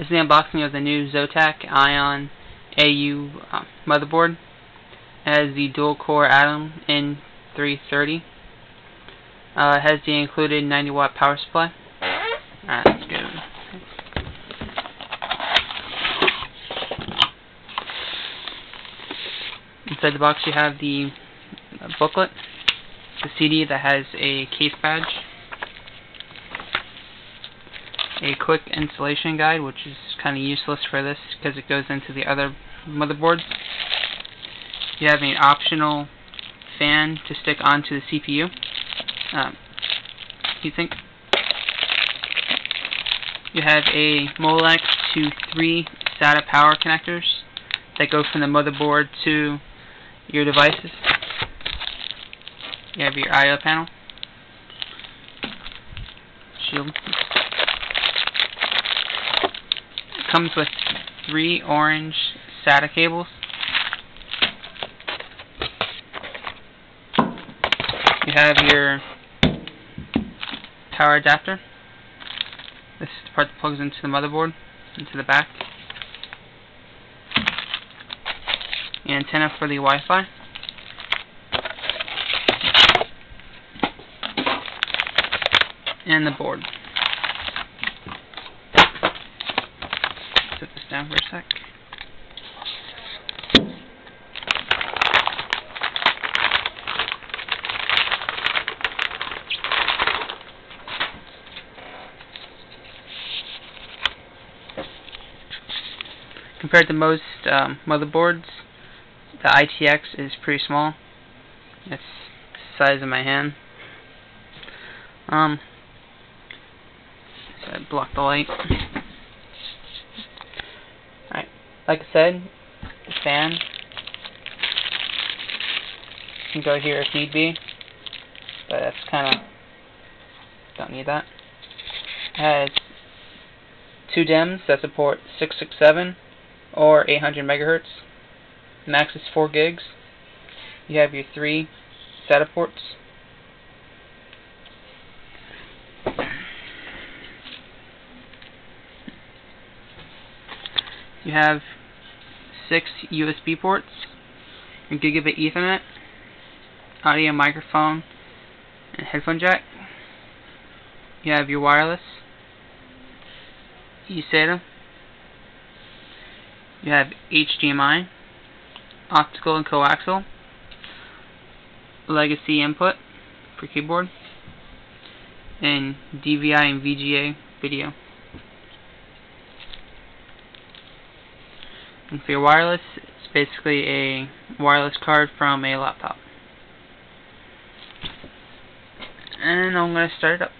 This is the unboxing of the new Zotac Ion AU motherboard. It has the dual-core Atom N330. It has the included 90-watt power supply. Alright, let's go. Inside the box you have the booklet, the CD that has a case badge, a quick installation guide, which is kind of useless for this because it goes into the other motherboards. You have an optional fan to stick onto the CPU heatsink. You have a Molex to 3 SATA power connectors that go from the motherboard to your devices. You have your I/O panel, shield. Comes with 3 orange SATA cables. You have your power adapter. This is the part that plugs into the motherboard, into the back. The antenna for the Wi-Fi. And the board. Set this down for a sec. Compared to most motherboards, the ITX is pretty small. It's the size of my hand. So I blocked the light. Alright, like I said, the fan. You can go here if need be, but that's kind of, don't need that. It has 2 DIMMs that support 667. Or 800 megahertz. Max is 4 gigs. You have your 3 SATA ports. You have 6 USB ports, a gigabit Ethernet, audio, microphone, and headphone jack. You have your wireless, eSATA. You have HDMI, optical and coaxial, legacy input for keyboard, and DVI and VGA video. And for your wireless, it's basically a wireless card from a laptop. And I'm going to start it up.